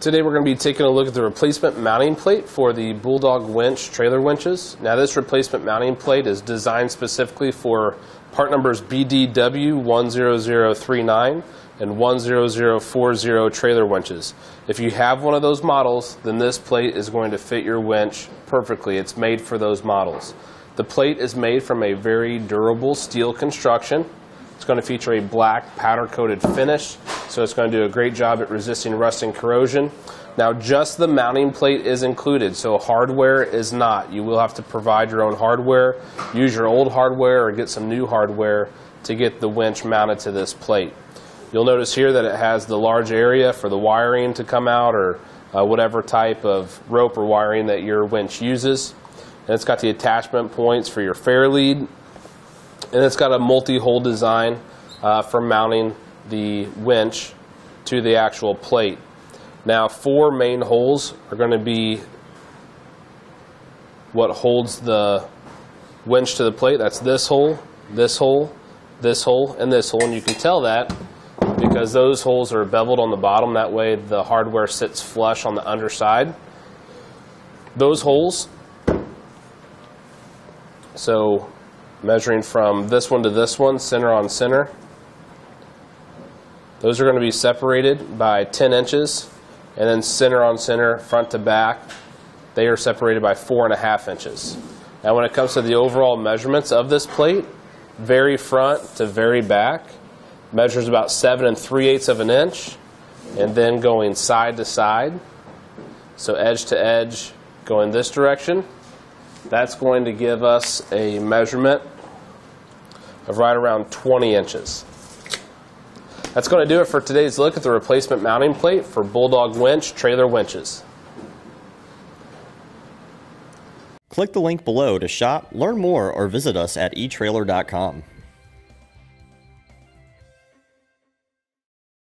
Today we're going to be taking a look at the replacement mounting plate for the Bulldog Winch trailer winches. Now this replacement mounting plate is designed specifically for part numbers BDW10039 and 10040 trailer winches. If you have one of those models, then this plate is going to fit your winch perfectly. It's made for those models. The plate is made from a very durable steel construction. It's going to feature a black powder-coated finish, so it's going to do a great job at resisting rust and corrosion. Now, just the mounting plate is included, so hardware is not. You will have to provide your own hardware, use your old hardware, or get some new hardware to get the winch mounted to this plate. You'll notice here that it has the large area for the wiring to come out, or whatever type of rope or wiring that your winch uses. And it's got the attachment points for your fair lead. And it's got a multi-hole design for mounting the winch to the actual plate. Now, four main holes are going to be what holds the winch to the plate. That's this hole, this hole, this hole, and this hole. And you can tell that because those holes are beveled on the bottom. That way the hardware sits flush on the underside. Those holes, so measuring from this one to this one, center on center. Those are going to be separated by 10 inches, and then center on center, front to back, they are separated by 4.5 inches. Now when it comes to the overall measurements of this plate, very front to very back measures about 7 3/8 of an inch, and then going side to side, so edge to edge going this direction, that's going to give us a measurement of right around 20 inches. That's going to do it for today's look at the replacement mounting plate for Bulldog Winch trailer winches. Click the link below to shop, learn more, or visit us at eTrailer.com.